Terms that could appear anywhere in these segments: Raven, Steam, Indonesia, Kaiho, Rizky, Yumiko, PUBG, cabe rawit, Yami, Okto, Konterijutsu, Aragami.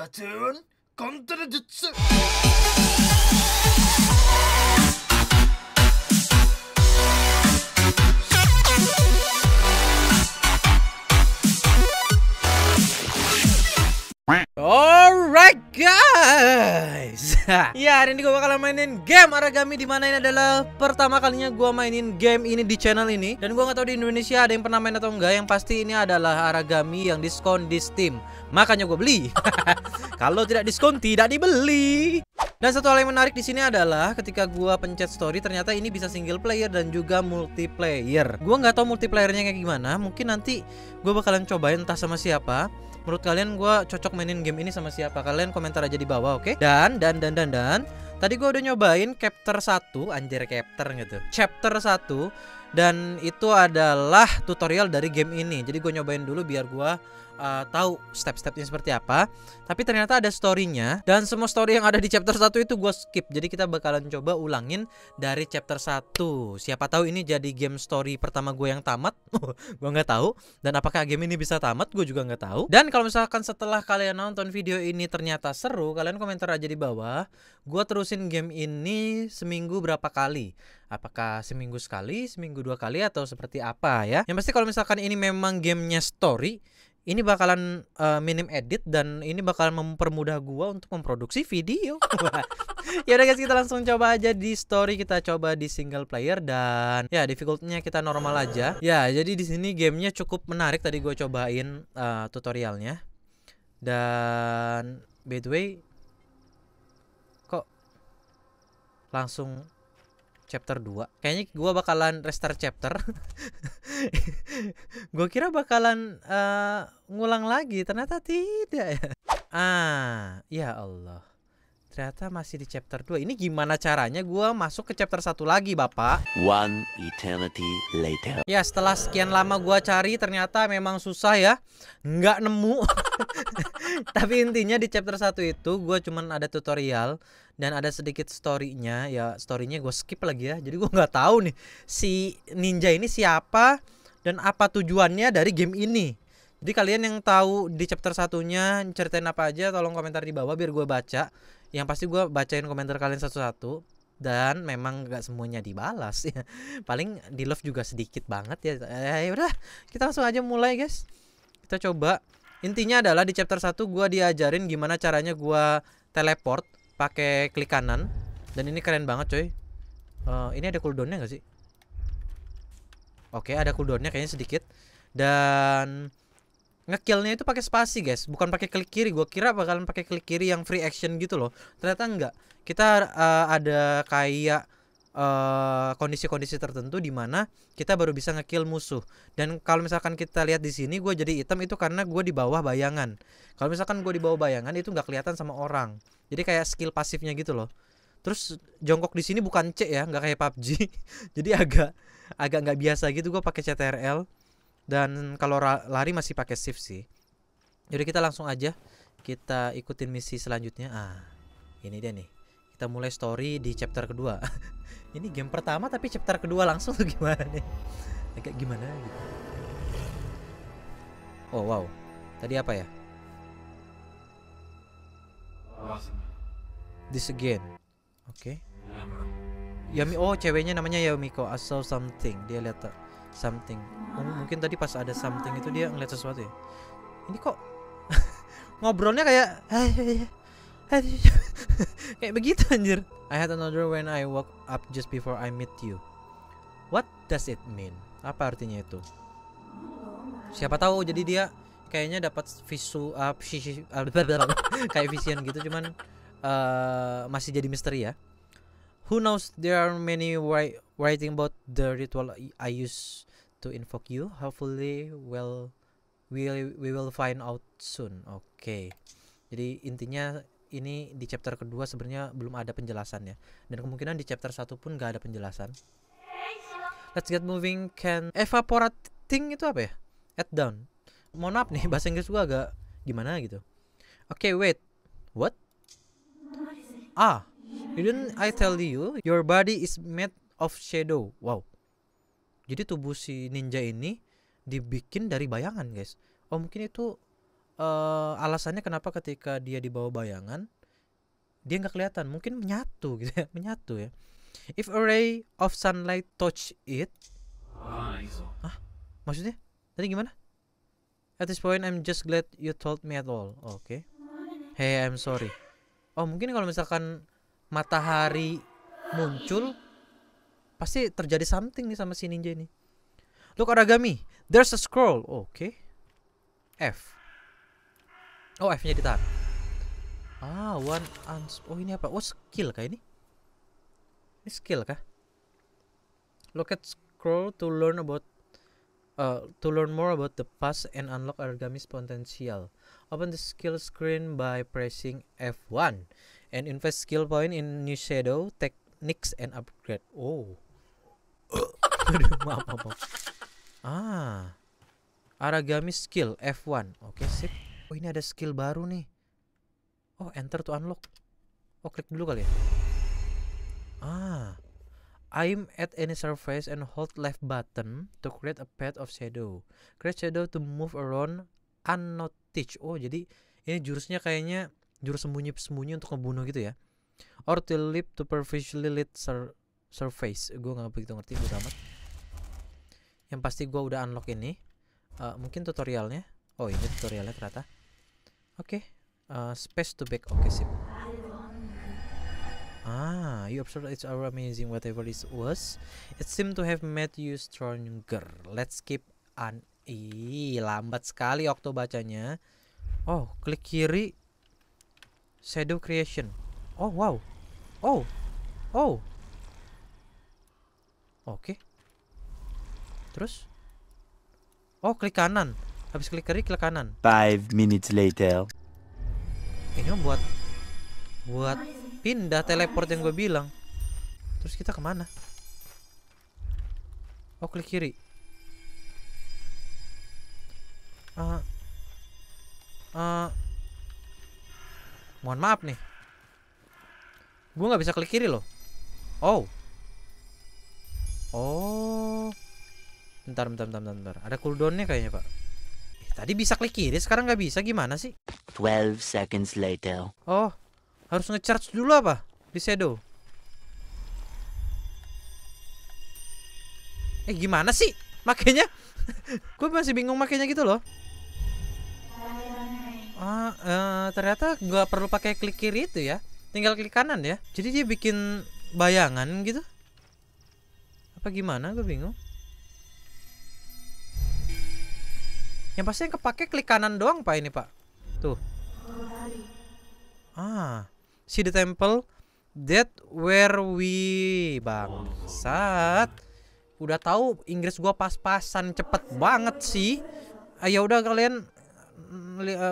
Cartoon Konterijutsu. Alright guys. Ya, hari ini gue bakalan mainin game Aragami, dimana ini adalah pertama kalinya gue mainin game ini di channel ini. Dan gue gak tahu di Indonesia ada yang pernah main atau enggak. Yang pasti ini adalah Aragami yang diskon di Steam, makanya gue beli. Kalau tidak diskon tidak dibeli. Dan satu hal yang menarik di sini adalah ketika gua pencet story, ternyata ini bisa single player dan juga multiplayer. Gua nggak tahu multiplayernya kayak gimana. Mungkin nanti gua bakalan cobain entah sama siapa. Menurut kalian gua cocok mainin game ini sama siapa? Kalian komentar aja di bawah, oke? Okay? Dan tadi gua udah nyobain chapter 1, anjir chapter gitu. Chapter 1 dan itu adalah tutorial dari game ini. Jadi gua nyobain dulu biar gua tahu step-stepnya seperti apa. Tapi ternyata ada story-nya, dan semua story yang ada di chapter 1 itu gue skip. Jadi kita bakalan coba ulangin dari chapter 1. Siapa tahu ini jadi game story pertama gue yang tamat. Gue nggak tahu. Dan apakah game ini bisa tamat, gue juga nggak tahu. Dan kalau misalkan setelah kalian nonton video ini ternyata seru, kalian komentar aja di bawah, gue terusin game ini seminggu berapa kali. Apakah seminggu sekali, seminggu dua kali, atau seperti apa ya. Yang pasti kalau misalkan ini memang gamenya story, ini bakalan minim edit dan ini bakalan mempermudah gua untuk memproduksi video. Ya udah guys, kita langsung coba aja di story, kita coba di single player dan ya difficulty-nya kita normal aja. Ya, jadi di sini gamenya cukup menarik, tadi gua cobain tutorialnya. Dan by the way, kok langsung chapter 2. Kayaknya gue bakalan restart chapter. Gue kira bakalan ngulang lagi, ternyata tidak ya. Ah, ya Allah. Ternyata masih di chapter 2. Ini gimana caranya gue masuk ke chapter 1 lagi, Bapak? One eternity later. Ya, setelah sekian lama gue cari, ternyata memang susah ya. Nggak nemu. Tapi intinya di chapter 1 itu gue cuman ada tutorial dan ada sedikit story-nya. Ya story-nya gue skip lagi ya. Jadi gue nggak tahu nih si ninja ini siapa dan apa tujuannya dari game ini. Jadi kalian yang tahu di chapter satunya ceritain apa aja, tolong komentar di bawah biar gue baca. Yang pasti gue bacain komentar kalian satu-satu. Dan memang gak semuanya dibalas ya. Paling di love juga sedikit banget ya. Ya udah, kita langsung aja mulai guys. Kita coba. Intinya adalah di chapter 1 gue diajarin gimana caranya gue teleport pakai klik kanan. Dan ini keren banget coy. Ini ada cooldownnya gak sih? Oke, ada cooldownnya kayaknya sedikit. Dan ngekillnya itu pakai spasi guys, bukan pakai klik kiri. Gue kira bakalan pakai klik kiri yang free action gitu loh. Ternyata enggak. Kita ada kayak kondisi-kondisi tertentu di mana kita baru bisa ngekill musuh. Dan kalau misalkan kita lihat di sini gue jadi hitam itu karena gue di bawah bayangan. Kalau misalkan gue di bawah bayangan itu nggak kelihatan sama orang. Jadi kayak skill pasifnya gitu loh. Terus jongkok di sini bukan C ya, nggak kayak PUBG. Jadi agak nggak biasa gitu. Gue pakai CTRL dan kalau lari masih pakai shift sih. Jadi kita langsung aja kita ikutin misi selanjutnya. Ah, ini dia nih. Kita mulai story di chapter kedua. Ini game pertama tapi chapter kedua langsung tuh gimana nih? Agak gimana gitu. Oh wow. Tadi apa ya? This again. Oke. Yami, oh ceweknya namanya Yumiko. I saw something. Dia lihat something. Oh, mungkin tadi pas ada something itu dia ngeliat sesuatu ya. Ini kok ngobrolnya kayak kayak begitu anjir. I had another when I woke up just before I meet you. What does it mean? Apa artinya itu? Siapa tahu, jadi dia kayaknya dapat visu kayak vision gitu, cuman masih jadi misteri ya. Who knows, there are many writing about the ritual I used to invoke you. Hopefully we will find out soon. Oke. Jadi intinya ini di chapter kedua sebenarnya belum ada penjelasannya. Dan kemungkinan di chapter 1 pun gak ada penjelasan. Let's get moving. Can evaporating itu apa ya? At down. Mohon maaf nih, bahasa Inggris gua agak gimana gitu. Oke, wait. What? Ah, didn't I tell you your body is made of shadow. Wow. Jadi tubuh si ninja ini dibikin dari bayangan guys. Oh mungkin itu alasannya kenapa ketika dia dibawa bayangan dia nggak kelihatan, mungkin menyatu gitu ya, menyatu ya. If a ray of sunlight touch it. Hah? Maksudnya? Tadi gimana? At this point I'm just glad you told me at all. Oke. Hey, I'm sorry. Oh, mungkin kalau misalkan matahari muncul pasti terjadi something nih sama si ninja ini. Look, Aragami, there's a scroll. Oke. F. Oh, F-nya ditahan. Ah, one arms. Oh, ini apa? Oh, skill kah ini? Ini skill kah? Look at scroll to learn about more about the past and unlock Aragami's potential. Open the skill screen by pressing F1 and invest skill point in new shadow techniques and upgrade. Oh. Maaf, maaf. Ah. Aragami skill F1. Oke, sip. Oh, ini ada skill baru nih. Oh, enter to unlock. Oh, klik dulu kali ya. Ah, aim at any surface and hold left button to create a path of shadow. Create shadow to move around unnoticed. Oh, jadi ini jurusnya kayaknya jurus sembunyi-sembunyi untuk ngebunuh gitu ya. Or to leap to superficially lit surface. Gue nggak begitu ngerti, bodo amat. Yang pasti gue udah unlock ini. Mungkin tutorialnya. Oh, ini tutorialnya ternyata. Oke. Space to back. Oke, sip. Ah, you observed it's all amazing whatever it was. It seemed to have made you stronger. Let's keep on. Ih, lambat sekali Okto bacanya. Oh, klik kiri. Shadow creation. Oh, wow. Oh. Oh. Oke. Terus? Oh, klik kanan. Habis klik kiri, klik kanan. 5 minutes later. Ini buat pindah teleport yang gue bilang. Terus kita kemana? Oh, klik kiri. Mohon maaf nih, gue nggak bisa klik kiri loh. Oh. Oh. Bentar. Ada cooldownnya kayaknya, Pak. Tadi bisa klik kiri, sekarang nggak bisa, gimana sih? 12 seconds later. Oh, harus ngecharge dulu apa? Di shadow. Eh, gimana sih makanya? Gue masih bingung makanya gitu loh. Ternyata nggak perlu pakai klik kiri itu ya, tinggal klik kanan ya. Jadi dia bikin bayangan gitu. Apa gimana? Gue bingung. Yang pasti yang kepake klik kanan doang, Pak, ini, Pak. Tuh. Ah, see the temple that where we. Bangsat. Udah tahu Inggris gua pas-pasan, cepet banget sih. Ya udah, kalian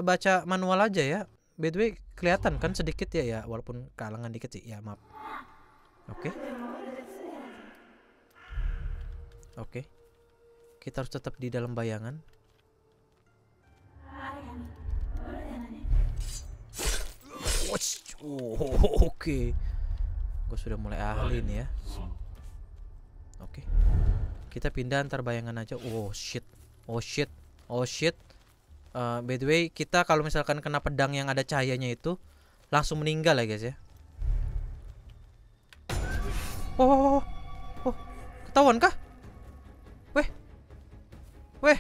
baca manual aja ya. By the way, kelihatan kan sedikit ya, walaupun kalangan dikit sih. Ya, maaf. Oke. Oke. Kita harus tetap di dalam bayangan. Oh, oke. Gue sudah mulai ahli nih ya. Oke. Kita pindah antar bayangan aja. Oh shit. Oh shit. Oh shit. By the way, kita kalau misalkan kena pedang yang ada cahayanya itu langsung meninggal ya, guys ya. Oh. Ketahuan kah? Weh.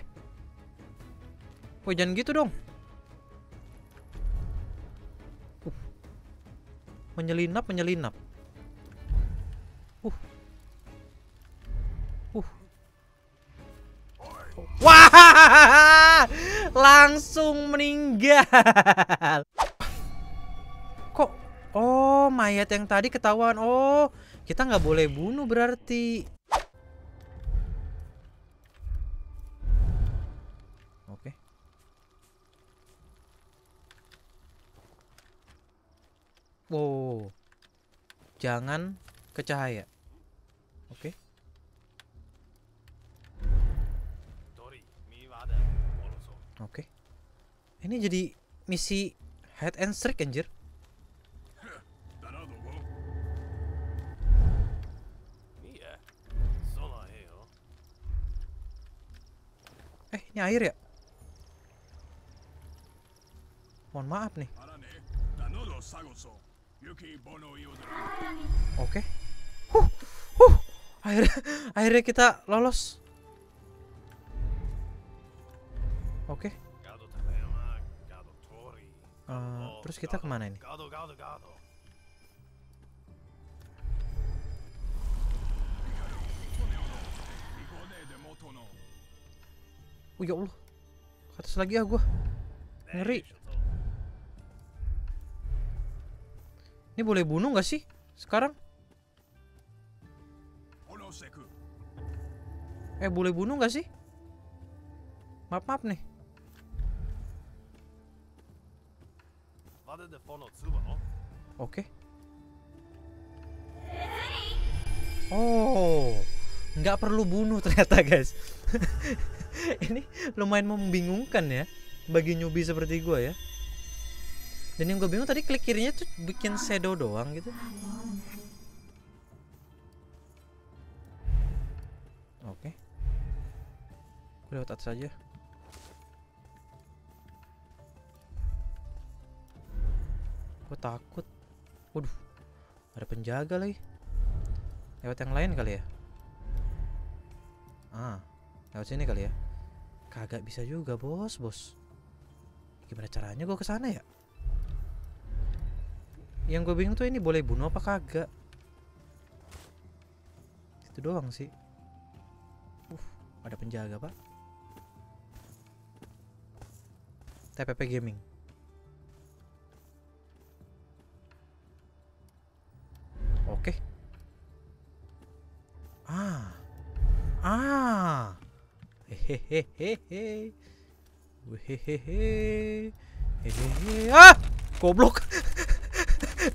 Weh, jangan gitu dong. Menyelinap. Wah, langsung meninggal. Kok? Oh, mayat yang tadi ketahuan. Oh, kita nggak boleh bunuh berarti. Oke. Wow, jangan ke cahaya. Oke. Oke. Ini jadi misi hide and seek, anjir. Ini air ya? Mohon maaf nih. Oke. Akhirnya kita lolos. Oke. Terus kita kemana ini? Oh ya Allah, ke atas lagi ya gue. Ngeri. Ini boleh bunuh gak sih sekarang? Boleh bunuh gak sih? Maaf nih. Oke. Oh, nggak perlu bunuh ternyata guys. Ini lumayan membingungkan ya bagi newbie seperti gue ya. Dan yang gue bingung tadi klik kirinya tuh bikin shadow doang gitu. Oke. Lewat atas saja. Gue takut. Waduh, ada penjaga lagi. Lewat yang lain kali ya. Lewat sini kali ya. Kagak bisa juga bos. Gimana caranya gue kesana ya? Yang gue bingung tuh ini boleh bunuh apa kagak. Itu doang sih. Ada penjaga pak. TPP Gaming. Oke. Goblok.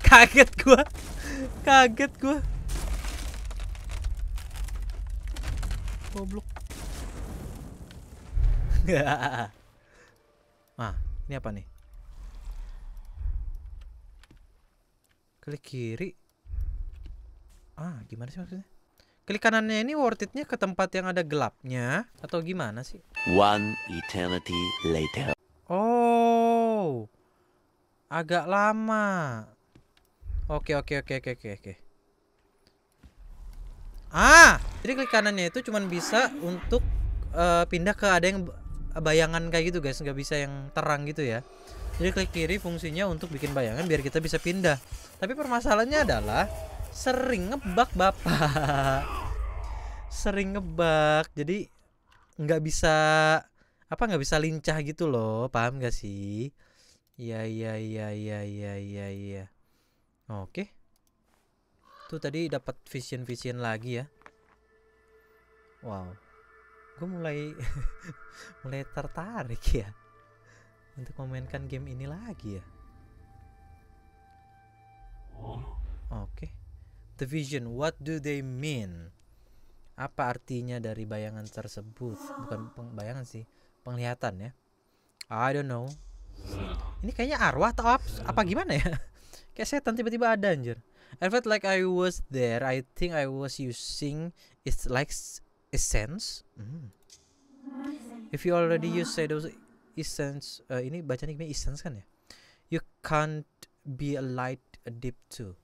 Kaget gua. Goblok. Nah, ini apa nih? Klik kiri. Gimana sih maksudnya? Klik kanannya ini worth it-nya ke tempat yang ada gelapnya atau gimana sih? One eternity later. Oh, agak lama. Oke. Jadi klik kanannya itu cuman bisa untuk pindah ke ada yang bayangan kayak gitu guys, nggak bisa yang terang gitu ya. Jadi klik kiri fungsinya untuk bikin bayangan biar kita bisa pindah. Tapi permasalahannya adalah sering ngebug bapak. Jadi nggak bisa lincah gitu loh, paham gak sih? Iya. Oke. Tuh tadi dapat vision lagi ya. Wow. Gue mulai tertarik ya untuk memainkan game ini lagi ya. Oke. The vision, what do they mean? Apa artinya dari bayangan tersebut? Bukan bayangan sih, penglihatan ya. I don't know. Ini kayaknya arwah atau apa gimana ya? Kayak setan tiba-tiba ada anjir. I felt like I was there. I think I was using it's like essence. If you already use shadows essence, ini bacanya gimana, essence kan ya? You can't be a light a deep too.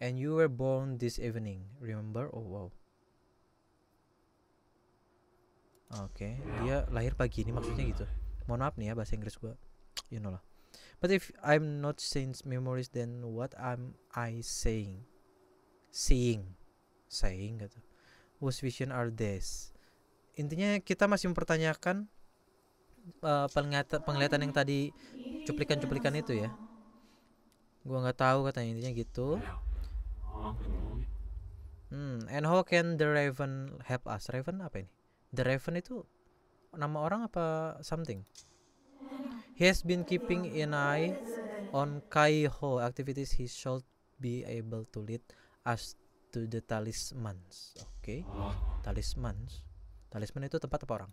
And you were born this evening, remember? Oh wow. Oke, dia lahir pagi ini maksudnya gitu. Mohon maaf nih ya bahasa Inggris gua. You know lah. But if I'm not saying memories, then what am I saying? Saying gitu. Whose vision are these? Intinya kita masih mempertanyakan penglihatan yang tadi cuplikan itu ya. Gua nggak tahu katanya intinya gitu. And how can the Raven help us? Raven apa ini? The Raven itu nama orang apa something? He has been keeping an eye on Kaiho activities. He should be able to lead us to the talismans. Oke, talismans. Talisman itu tempat apa orang?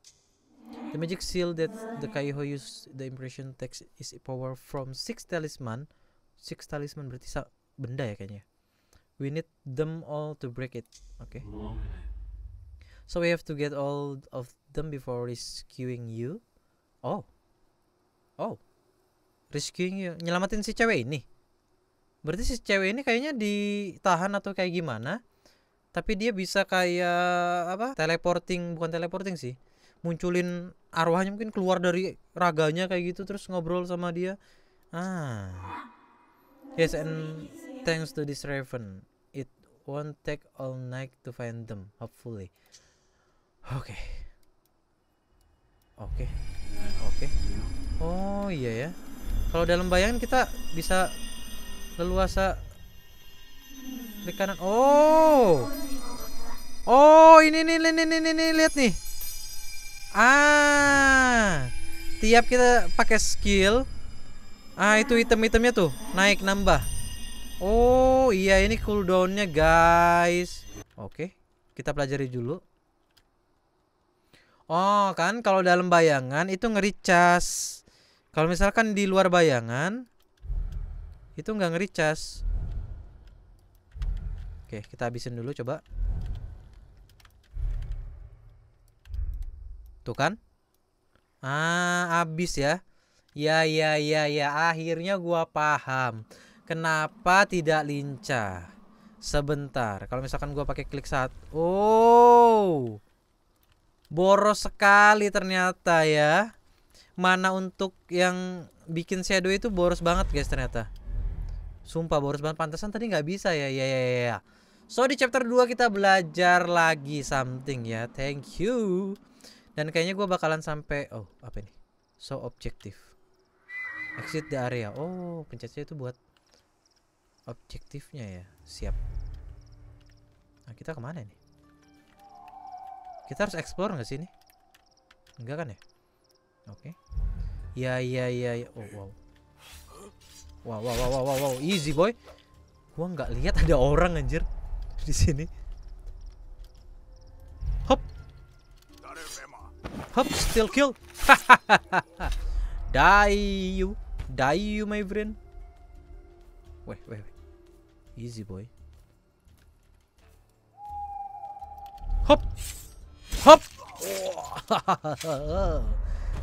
The magic seal that the Kaiho used, the impression text is power from 6 talisman. 6 talisman berarti benda ya kayaknya. We need them all to break it. Oke. So we have to get all of them before rescuing you. Oh. Rizky nyelamatin si cewek ini. Berarti si cewek ini kayaknya ditahan atau kayak gimana, tapi dia bisa kayak apa, teleporting, bukan teleporting sih, munculin arwahnya, mungkin keluar dari raganya kayak gitu, terus ngobrol sama dia. Yes, and thanks to this Raven, it won't take all night to find them, hopefully. Oke. Oh iya ya, kalau dalam bayangan kita bisa leluasa klik kanan. Oh ini lihat nih. Tiap kita pakai skill, itu item-itemnya tuh naik nambah. Oh iya, ini cooldownnya guys. Oke, kita pelajari dulu. Oh kan, kalau dalam bayangan itu nge-recharge. Kalau misalkan di luar bayangan itu nggak nge-recharge. Oke, kita habisin dulu coba. Tuh kan? Habis ya. Ya, akhirnya gua paham kenapa tidak lincah. Sebentar, kalau misalkan gua pakai klik saat. Oh. Boros sekali ternyata ya. Mana untuk yang bikin shadow itu boros banget guys ternyata. Sumpah boros banget, pantesan tadi nggak bisa ya. Ya. So di chapter 2 kita belajar lagi something ya. Thank you. Dan kayaknya gue bakalan sampai, oh apa ini, so objective, exit the area. Oh pencetnya itu buat objektifnya ya. Siap. Nah kita kemana nih? Kita harus explore nggak sih ini? Enggak kan ya? Oke. Ya. Oh wow. Wow. Easy boy. Gua nggak lihat ada orang anjir di sini. Hop, still kill. Die you my friend. Wait. Easy boy. Hop.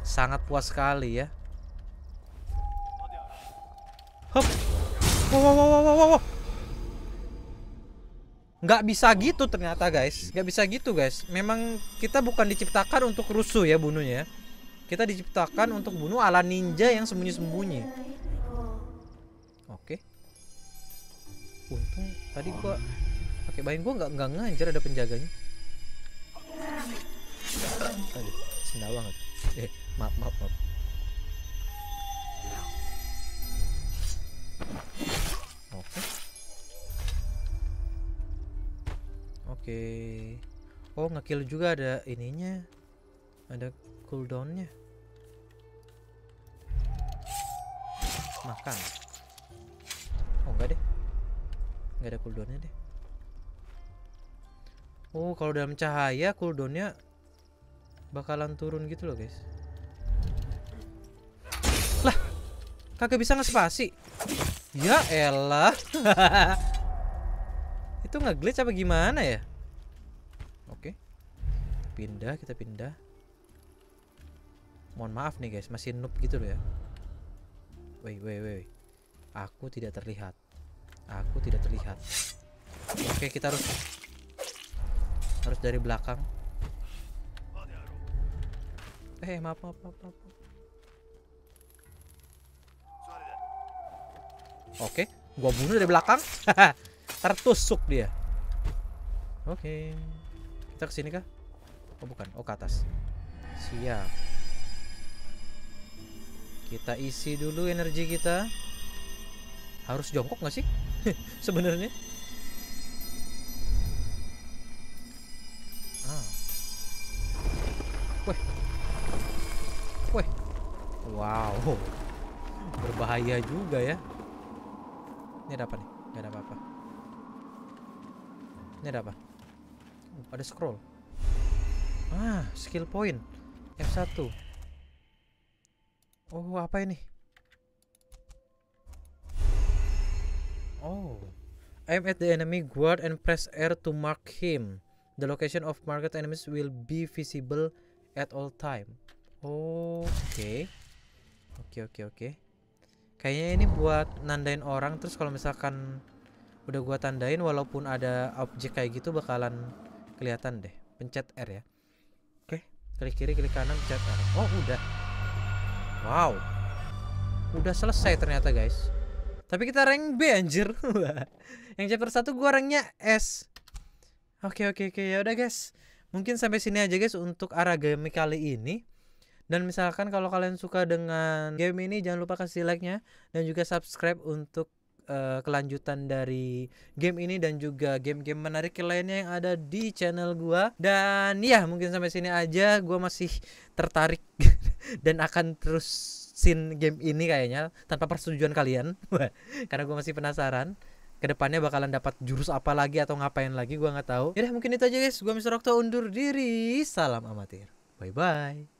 Sangat puas sekali ya. Hop. Wow. Nggak bisa gitu ternyata guys. Nggak bisa gitu guys. Memang kita bukan diciptakan untuk rusuh ya bunuhnya. Kita diciptakan untuk bunuh ala ninja yang sembunyi-sembunyi. Oke. Untung tadi gua pakai bayin, gua nggak ngajar ada penjaganya. Aduh, sendawa banget. Maaf. Oke. Oh, ngekill juga ada ininya. Ada cooldownnya. Makan. Oh, enggak deh. Enggak ada cooldownnya deh. Oh, kalau dalam cahaya cooldownnya bakalan turun gitu loh guys. Lah, kagak bisa ngespasi. Ya elah. Itu nge-glitch apa gimana ya? Oke. Kita pindah. Mohon maaf nih guys, masih noob gitu loh ya. Wait. Aku tidak terlihat. Oke, kita harus dari belakang. Maaf. Oke, gua bunuh dari belakang. Tertusuk dia. Oke. Kita kesini kah? Oh bukan, oh ke atas. Siap. Kita isi dulu energi kita. Harus jongkok nggak sih? Sebenarnya. Weh. Wow. Berbahaya juga ya. Ini ada apa nih? Gak ada apa-apa. Ini ada apa? Ada scroll. Skill point F1. Oh, apa ini? Oh. Aim at the enemy guard and press R to mark him. The location of marked enemies will be visible at all time. Oke. Kayaknya ini buat nandain orang, terus kalau misalkan udah gua tandain walaupun ada objek kayak gitu bakalan kelihatan deh. Pencet R ya. Oke, klik kiri, klik kanan, pencet R. Oh, udah. Wow. Udah selesai ternyata, guys. Tapi kita rank B anjir. Yang chapter 1 gua ranknya S. Oke, ya udah guys. Mungkin sampai sini aja guys untuk Aragami kali ini. Dan misalkan kalau kalian suka dengan game ini, jangan lupa kasih like-nya dan juga subscribe untuk kelanjutan dari game ini dan juga game-game menarik lainnya yang ada di channel gua. Dan ya mungkin sampai sini aja, gua masih tertarik dan akan terus sin game ini kayaknya tanpa persetujuan kalian karena gua masih penasaran kedepannya bakalan dapat jurus apa lagi atau ngapain lagi, gua nggak tahu. Yaudah mungkin itu aja guys, gua Mr. Okto undur diri, salam amatir, bye bye.